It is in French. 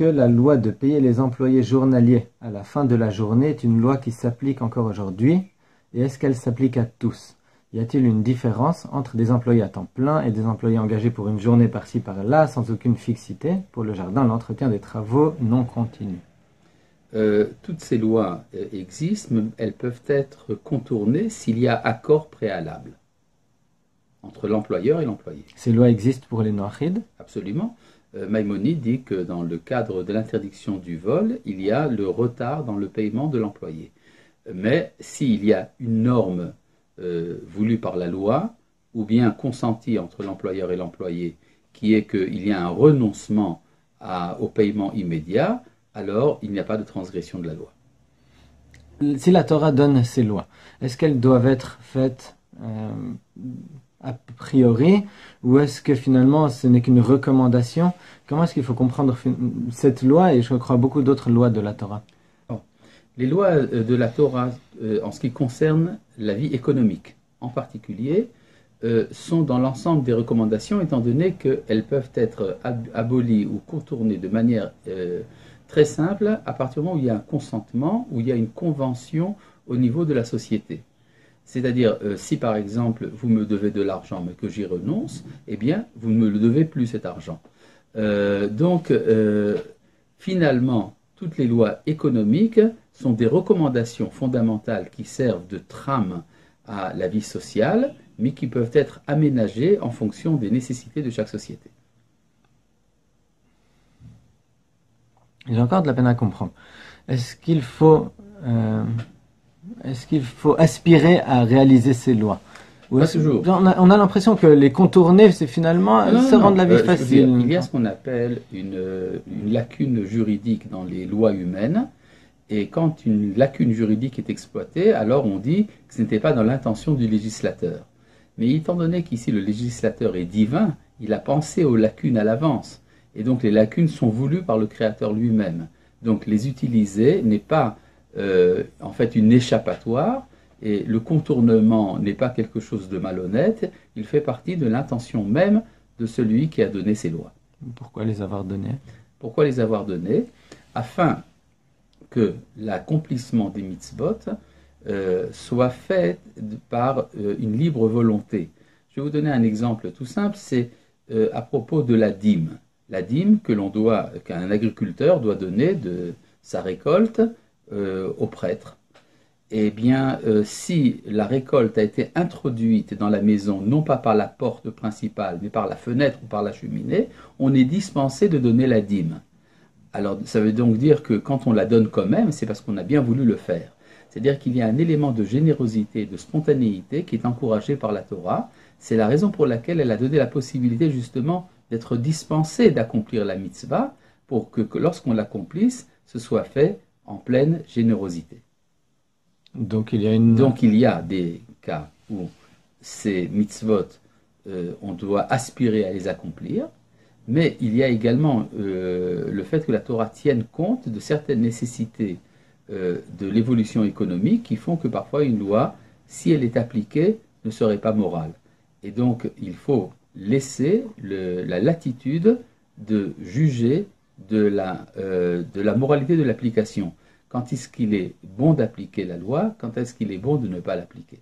que la loi de payer les employés journaliers à la fin de la journée est une loi qui s'applique encore aujourd'hui, et est-ce qu'elle s'applique à tous? Y a-t-il une différence entre des employés à temps plein et des employés engagés pour une journée par-ci par-là, sans aucune fixité, pour le jardin, l'entretien des travaux non continus? Toutes ces lois existent, mais elles peuvent être contournées s'il y a accord préalable entre l'employeur et l'employé. Ces lois existent pour les noachides? Absolument. Maimonide dit que dans le cadre de l'interdiction du vol, il y a le retard dans le paiement de l'employé. Mais s'il y a une norme voulue par la loi, ou bien consentie entre l'employeur et l'employé, qui est qu'il y a un renoncement au paiement immédiat, alors il n'y a pas de transgression de la loi. Si la Torah donne ces lois, est-ce qu'elles doivent être faites a priori, ou est-ce que finalement ce n'est qu'une recommandation? Comment est-ce qu'il faut comprendre cette loi et je crois beaucoup d'autres lois de la Torah? Les lois de la Torah en ce qui concerne la vie économique en particulier sont dans l'ensemble des recommandations, étant donné qu'elles peuvent être abolies ou contournées de manière très simple à partir du moment où il y a un consentement, où il y a une convention au niveau de la société. C'est-à-dire, si par exemple, vous me devez de l'argent mais que j'y renonce, eh bien, vous ne me le devez plus cet argent. Finalement, toutes les lois économiques sont des recommandations fondamentales qui servent de trame à la vie sociale, mais qui peuvent être aménagées en fonction des nécessités de chaque société. J'ai encore de la peine à comprendre. Est-ce qu'il faut aspirer à réaliser ces lois? Pas toujours. On a l'impression que les contourner, c'est finalement rendre la vie facile. Il y a ce qu'on appelle une lacune juridique dans les lois humaines. Et quand une lacune juridique est exploitée, alors on dit que ce n'était pas dans l'intention du législateur. Mais étant donné qu'ici le législateur est divin, il a pensé aux lacunes à l'avance. Et donc les lacunes sont voulues par le Créateur lui-même. Donc les utiliser n'est pas en fait une échappatoire, et le contournement n'est pas quelque chose de malhonnête, il fait partie de l'intention même de celui qui a donné ces lois. Pourquoi les avoir données? Pourquoi les avoir données? Afin que l'accomplissement des mitzvot soit fait par une libre volonté. Je vais vous donner un exemple tout simple, c'est à propos de la dîme. La dîme qu'un agriculteur doit donner de sa récolte au prêtre. Eh bien, si la récolte a été introduite dans la maison, non pas par la porte principale, mais par la fenêtre ou par la cheminée, on est dispensé de donner la dîme. Alors, ça veut donc dire que quand on la donne quand même, c'est parce qu'on a bien voulu le faire. C'est-à-dire qu'il y a un élément de générosité, de spontanéité qui est encouragé par la Torah. C'est la raison pour laquelle elle a donné la possibilité justement d'être dispensé d'accomplir la mitzvah, pour que lorsqu'on l'accomplisse, ce soit fait en pleine générosité. Donc il y a des cas où ces mitzvot, on doit aspirer à les accomplir, mais il y a également le fait que la Torah tienne compte de certaines nécessités de l'évolution économique qui font que parfois une loi, si elle est appliquée, ne serait pas morale. Et donc il faut laisser la latitude de juger de la moralité de l'application. Quand est-ce qu'il est bon d'appliquer la loi? Quand est-ce qu'il est bon de ne pas l'appliquer?